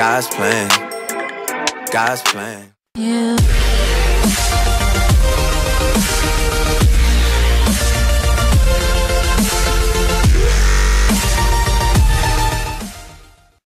God's plan. God's plan. Yeah.